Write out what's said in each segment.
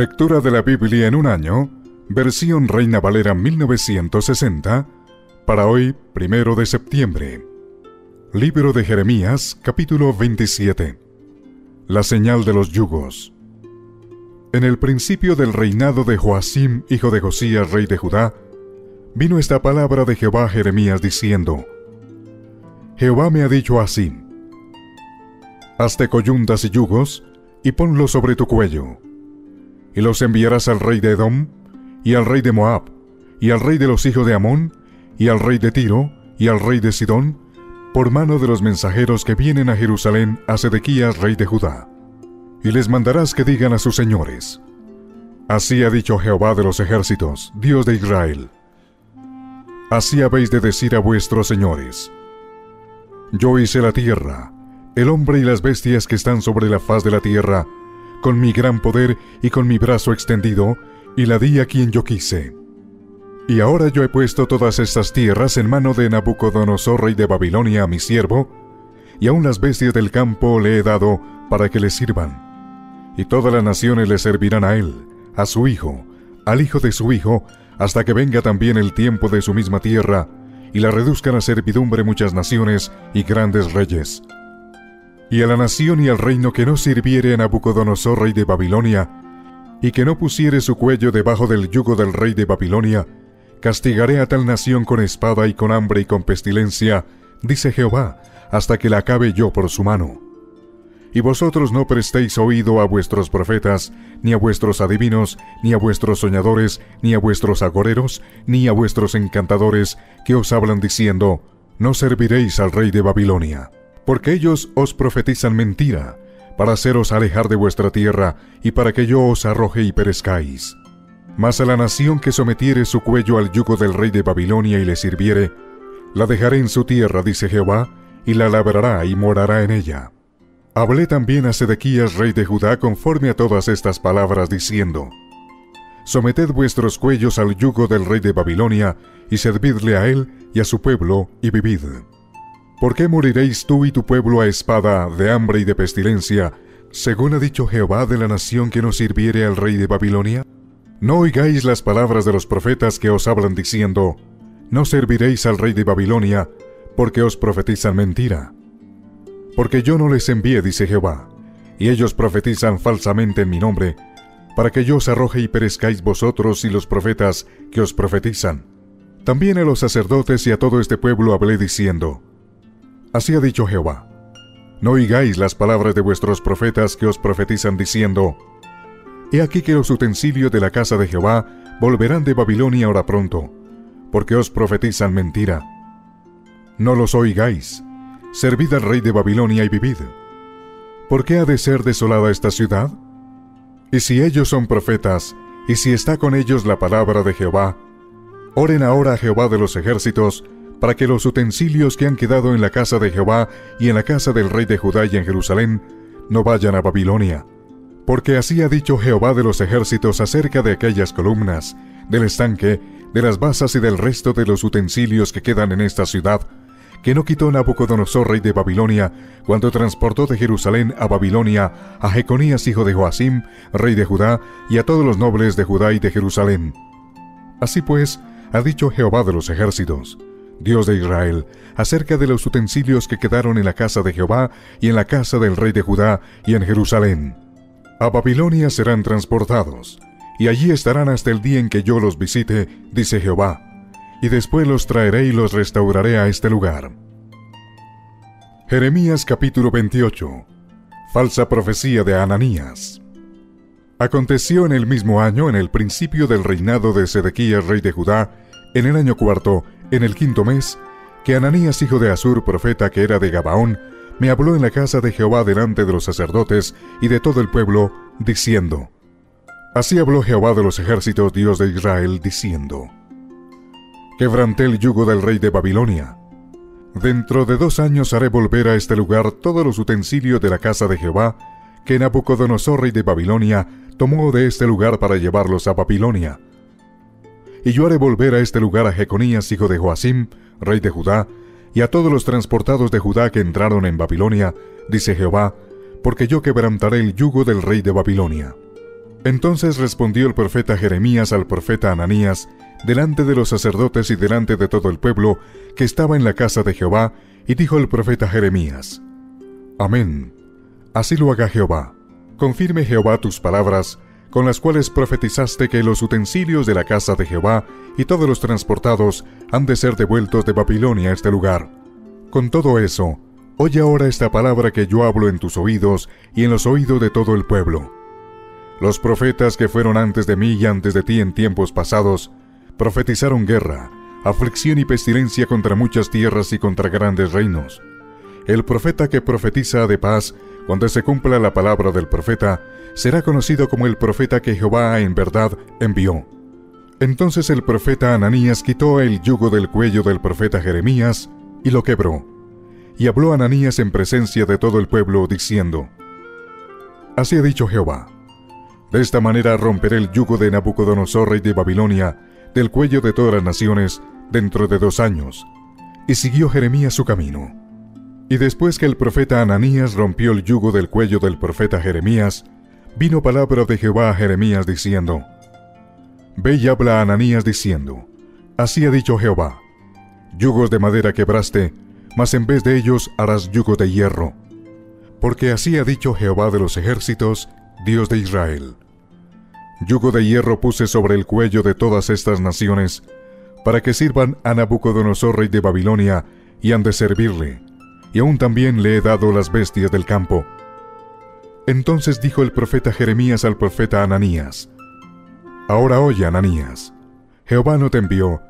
Lectura de la Biblia en un año, versión Reina Valera 1960, para hoy, 1 de septiembre. Libro de Jeremías, capítulo 27. La señal de los yugos. En el principio del reinado de Joacim, hijo de Josías, rey de Judá, vino esta palabra de Jehová a Jeremías diciendo: Jehová me ha dicho así: hazte coyundas y yugos, y ponlos sobre tu cuello. Y los enviarás al rey de Edom, y al rey de Moab, y al rey de los hijos de Amón, y al rey de Tiro, y al rey de Sidón, por mano de los mensajeros que vienen a Jerusalén a Sedequías, rey de Judá. Y les mandarás que digan a sus señores: así ha dicho Jehová de los ejércitos, Dios de Israel. Así habéis de decir a vuestros señores: yo hice la tierra, el hombre y las bestias que están sobre la faz de la tierra, con mi gran poder y con mi brazo extendido, y la di a quien yo quise. Y ahora yo he puesto todas estas tierras en mano de Nabucodonosor, rey de Babilonia, mi siervo, y aun las bestias del campo le he dado para que le sirvan. Y todas las naciones le servirán a él, a su hijo, al hijo de su hijo, hasta que venga también el tiempo de su misma tierra, y la reduzcan a servidumbre muchas naciones y grandes reyes. Y a la nación y al reino que no sirviere a Nabucodonosor, rey de Babilonia, y que no pusiere su cuello debajo del yugo del rey de Babilonia, castigaré a tal nación con espada y con hambre y con pestilencia, dice Jehová, hasta que la acabe yo por su mano. Y vosotros no prestéis oído a vuestros profetas, ni a vuestros adivinos, ni a vuestros soñadores, ni a vuestros agoreros, ni a vuestros encantadores, que os hablan diciendo: no serviréis al rey de Babilonia. Porque ellos os profetizan mentira, para haceros alejar de vuestra tierra, y para que yo os arroje y perezcáis. Mas a la nación que sometiere su cuello al yugo del rey de Babilonia y le sirviere, la dejaré en su tierra, dice Jehová, y la labrará y morará en ella. Hablé también a Sedequías, rey de Judá, conforme a todas estas palabras, diciendo: someted vuestros cuellos al yugo del rey de Babilonia, y servidle a él y a su pueblo, y vivid. ¿Por qué moriréis tú y tu pueblo a espada, de hambre y de pestilencia, según ha dicho Jehová de la nación que no sirviere al rey de Babilonia? No oigáis las palabras de los profetas que os hablan diciendo: no serviréis al rey de Babilonia, porque os profetizan mentira. Porque yo no les envié, dice Jehová, y ellos profetizan falsamente en mi nombre, para que yo os arroje y perezcáis vosotros y los profetas que os profetizan. También a los sacerdotes y a todo este pueblo hablé diciendo: así ha dicho Jehová, no oigáis las palabras de vuestros profetas que os profetizan diciendo: he aquí que los utensilios de la casa de Jehová volverán de Babilonia ahora pronto, porque os profetizan mentira. No los oigáis, servid al rey de Babilonia y vivid. ¿Por qué ha de ser desolada esta ciudad? Y si ellos son profetas, y si está con ellos la palabra de Jehová, oren ahora a Jehová de los ejércitos, para que los utensilios que han quedado en la casa de Jehová y en la casa del rey de Judá y en Jerusalén no vayan a Babilonia. Porque así ha dicho Jehová de los ejércitos acerca de aquellas columnas, del estanque, de las basas y del resto de los utensilios que quedan en esta ciudad, que no quitó Nabucodonosor, rey de Babilonia, cuando transportó de Jerusalén a Babilonia a Jeconías, hijo de Joacim, rey de Judá, y a todos los nobles de Judá y de Jerusalén. Así pues, ha dicho Jehová de los ejércitos, Dios de Israel, acerca de los utensilios que quedaron en la casa de Jehová y en la casa del rey de Judá y en Jerusalén. A Babilonia serán transportados, y allí estarán hasta el día en que yo los visite, dice Jehová, y después los traeré y los restauraré a este lugar. Jeremías capítulo 28. Falsa profecía de Ananías. Aconteció en el mismo año, en el principio del reinado de Sedequías, rey de Judá, en el año cuarto, en el quinto mes, que Ananías, hijo de Asur, profeta que era de Gabaón, me habló en la casa de Jehová delante de los sacerdotes y de todo el pueblo, diciendo: así habló Jehová de los ejércitos, Dios de Israel, diciendo: quebranté el yugo del rey de Babilonia. Dentro de 2 años haré volver a este lugar todos los utensilios de la casa de Jehová, que Nabucodonosor, rey de Babilonia, tomó de este lugar para llevarlos a Babilonia. Y yo haré volver a este lugar a Jeconías, hijo de Joacim, rey de Judá, y a todos los transportados de Judá que entraron en Babilonia, dice Jehová, porque yo quebrantaré el yugo del rey de Babilonia. Entonces respondió el profeta Jeremías al profeta Ananías, delante de los sacerdotes y delante de todo el pueblo que estaba en la casa de Jehová, y dijo el profeta Jeremías: Amén. Así lo haga Jehová. Confirme Jehová tus palabras, con las cuales profetizaste que los utensilios de la casa de Jehová y todos los transportados han de ser devueltos de Babilonia a este lugar. Con todo eso, oye ahora esta palabra que yo hablo en tus oídos y en los oídos de todo el pueblo. Los profetas que fueron antes de mí y antes de ti en tiempos pasados, profetizaron guerra, aflicción y pestilencia contra muchas tierras y contra grandes reinos. El profeta que profetiza de paz, cuando se cumpla la palabra del profeta, será conocido como el profeta que Jehová en verdad envió. Entonces el profeta Ananías quitó el yugo del cuello del profeta Jeremías y lo quebró. Y habló Ananías en presencia de todo el pueblo, diciendo: Así ha dicho Jehová: De esta manera romperé el yugo de Nabucodonosor, rey de Babilonia, del cuello de todas las naciones, dentro de 2 años. Y siguió Jeremías su camino. Y después que el profeta Ananías rompió el yugo del cuello del profeta Jeremías, vino palabra de Jehová a Jeremías diciendo: Ve y habla a Ananías diciendo: Así ha dicho Jehová: Yugos de madera quebraste, mas en vez de ellos harás yugos de hierro. Porque así ha dicho Jehová de los ejércitos, Dios de Israel: Yugo de hierro puse sobre el cuello de todas estas naciones, para que sirvan a Nabucodonosor, rey de Babilonia, y han de servirle, y aún también le he dado las bestias del campo. Entonces dijo el profeta Jeremías al profeta Ananías: Ahora oye, Ananías, Jehová no te envió,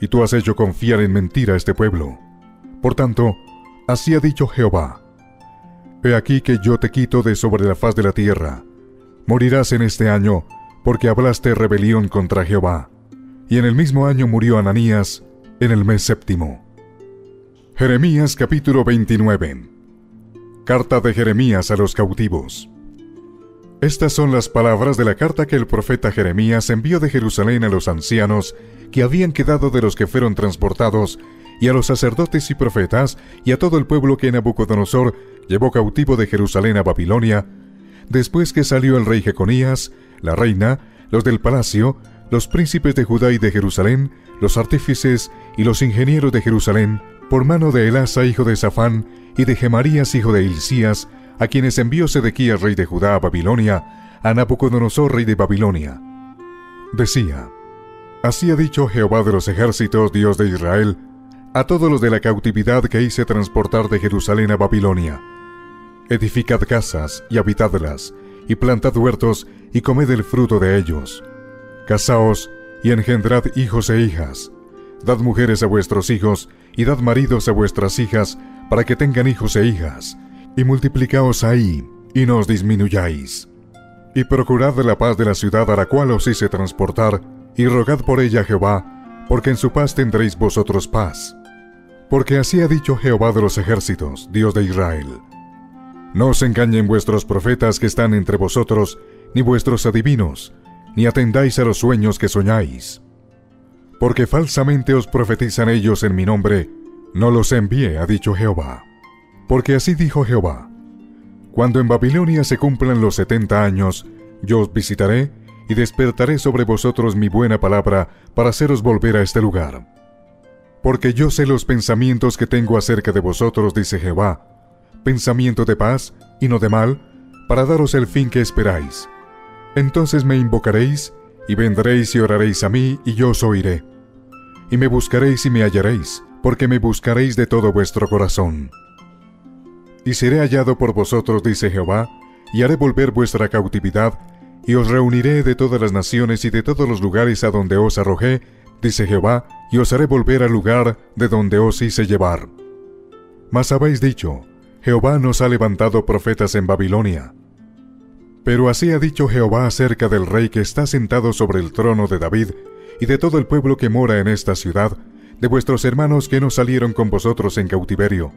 y tú has hecho confiar en mentira a este pueblo. Por tanto, así ha dicho Jehová: He aquí que yo te quito de sobre la faz de la tierra. Morirás en este año, porque hablaste rebelión contra Jehová. Y en el mismo año murió Ananías, en el mes 7. Jeremías capítulo 29. Carta de Jeremías a los cautivos. Estas son las palabras de la carta que el profeta Jeremías envió de Jerusalén a los ancianos que habían quedado de los que fueron transportados, y a los sacerdotes y profetas, y a todo el pueblo que Nabucodonosor llevó cautivo de Jerusalén a Babilonia, después que salió el rey Jeconías, la reina, los del palacio, los príncipes de Judá y de Jerusalén, los artífices y los ingenieros de Jerusalén, por mano de Elasa hijo de Safán, y de Gemarías hijo de Hilcías, a quienes envió Sedequías rey de Judá a Babilonia, a Nabucodonosor rey de Babilonia. Decía: Así ha dicho Jehová de los ejércitos, Dios de Israel, a todos los de la cautividad que hice transportar de Jerusalén a Babilonia: Edificad casas, y habitadlas, y plantad huertos, y comed el fruto de ellos. Casaos, y engendrad hijos e hijas. Dad mujeres a vuestros hijos, y dad maridos a vuestras hijas, para que tengan hijos e hijas. Y multiplicaos ahí, y no os disminuyáis. Y procurad la paz de la ciudad a la cual os hice transportar, y rogad por ella a Jehová, porque en su paz tendréis vosotros paz. Porque así ha dicho Jehová de los ejércitos, Dios de Israel: No os engañen vuestros profetas que están entre vosotros, ni vuestros adivinos, ni atendáis a los sueños que soñáis. Porque falsamente os profetizan ellos en mi nombre, no los envié, ha dicho Jehová. Porque así dijo Jehová: Cuando en Babilonia se cumplan los 70 años, yo os visitaré, y despertaré sobre vosotros mi buena palabra, para haceros volver a este lugar. Porque yo sé los pensamientos que tengo acerca de vosotros, dice Jehová, pensamiento de paz, y no de mal, para daros el fin que esperáis. Entonces me invocaréis, y vendréis y oraréis a mí, y yo os oiré. Y me buscaréis y me hallaréis, porque me buscaréis de todo vuestro corazón. Y seré hallado por vosotros, dice Jehová, y haré volver vuestra cautividad, y os reuniré de todas las naciones y de todos los lugares a donde os arrojé, dice Jehová, y os haré volver al lugar de donde os hice llevar. Mas habéis dicho: Jehová nos ha levantado profetas en Babilonia. Pero así ha dicho Jehová acerca del rey que está sentado sobre el trono de David, y de todo el pueblo que mora en esta ciudad, de vuestros hermanos que no salieron con vosotros en cautiverio.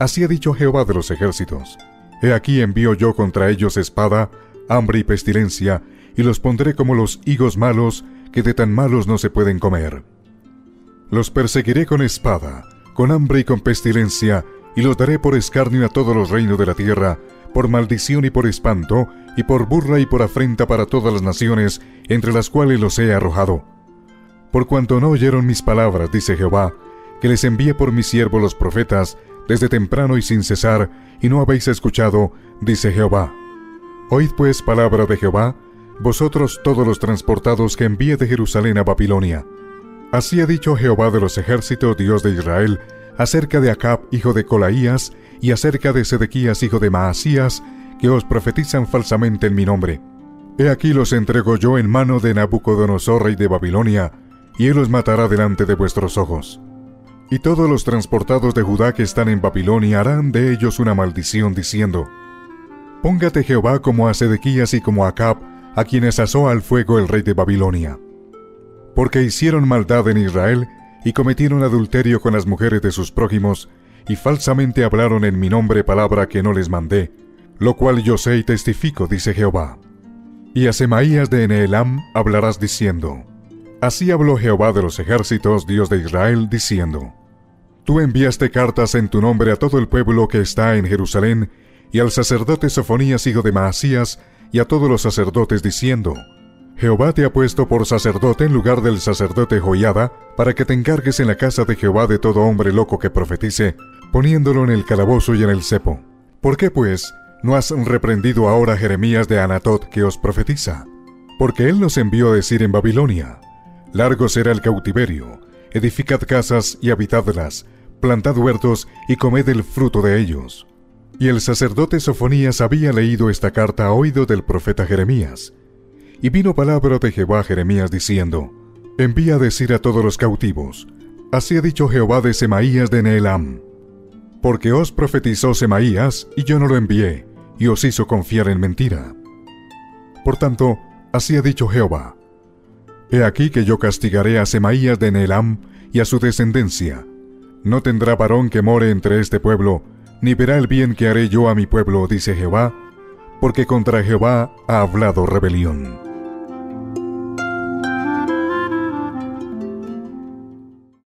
Así ha dicho Jehová de los ejércitos: He aquí envío yo contra ellos espada, hambre y pestilencia, y los pondré como los higos malos, que de tan malos no se pueden comer. Los perseguiré con espada, con hambre y con pestilencia, y los daré por escarnio a todos los reinos de la tierra, por maldición y por espanto, y por burla y por afrenta para todas las naciones, entre las cuales los he arrojado. Por cuanto no oyeron mis palabras, dice Jehová, que les envié por mis siervos los profetas, desde temprano y sin cesar, y no habéis escuchado, dice Jehová. Oíd pues palabra de Jehová, vosotros todos los transportados que envié de Jerusalén a Babilonia. Así ha dicho Jehová de los ejércitos, Dios de Israel, acerca de Acab, hijo de Colaías, y acerca de Sedequías, hijo de Maasías, que os profetizan falsamente en mi nombre. He aquí los entrego yo en mano de Nabucodonosor, rey de Babilonia, y él los matará delante de vuestros ojos. Y todos los transportados de Judá que están en Babilonia harán de ellos una maldición, diciendo, Póngate Jehová como a Sedequías y como a Acab, a quienes asó al fuego el rey de Babilonia. Porque hicieron maldad en Israel, y cometieron adulterio con las mujeres de sus prójimos, y falsamente hablaron en mi nombre palabra que no les mandé, lo cual yo sé y testifico, dice Jehová. Y a Semaías de Nehelam hablarás diciendo, Así habló Jehová de los ejércitos, Dios de Israel, diciendo, Tú enviaste cartas en tu nombre a todo el pueblo que está en Jerusalén, y al sacerdote Sofonías, hijo de Maasías, y a todos los sacerdotes, diciendo, Jehová te ha puesto por sacerdote en lugar del sacerdote Joiada, para que te encargues en la casa de Jehová de todo hombre loco que profetice, poniéndolo en el calabozo y en el cepo. ¿Por qué, pues, no has reprendido ahora a Jeremías de Anatot que os profetiza? Porque él nos envió a decir en Babilonia, Largo será el cautiverio, edificad casas y habitadlas, plantad huertos y comed el fruto de ellos. Y el sacerdote Sofonías había leído esta carta a oído del profeta Jeremías. Y vino palabra de Jehová a Jeremías diciendo, Envía a decir a todos los cautivos, Así ha dicho Jehová de Semaías de Nehelam. Porque os profetizó Semaías, y yo no lo envié, y os hizo confiar en mentira. Por tanto, así ha dicho Jehová, He aquí que yo castigaré a Semaías de Nehelam y a su descendencia. No tendrá varón que more entre este pueblo, ni verá el bien que haré yo a mi pueblo, dice Jehová, porque contra Jehová ha hablado rebelión.